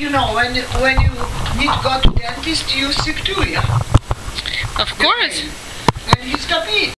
You know, when you need to go to dentist, you sick too, yeah? Of course. And he's happy.